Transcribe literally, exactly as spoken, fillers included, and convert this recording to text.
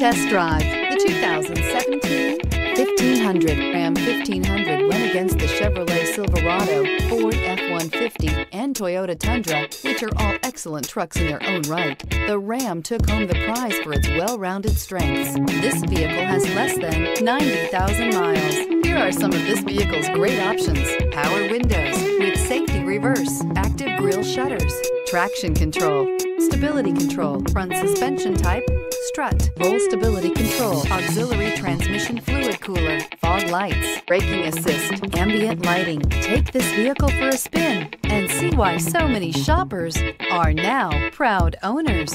Test drive the two thousand seventeen fifteen hundred. Ram fifteen hundred went against the Chevrolet Silverado, Ford F one fifty, and Toyota Tundra, which are all excellent trucks in their own right. The Ram took home the prize for its well-rounded strengths. This vehicle has less than ninety thousand miles. Here are some of this vehicle's great options: power windows with safety reverse, active grille shutters, traction control, stability control, front suspension type, strut, roll stability control, auxiliary transmission fluid cooler, fog lights, braking assist, ambient lighting. Take this vehicle for a spin and see why so many shoppers are now proud owners.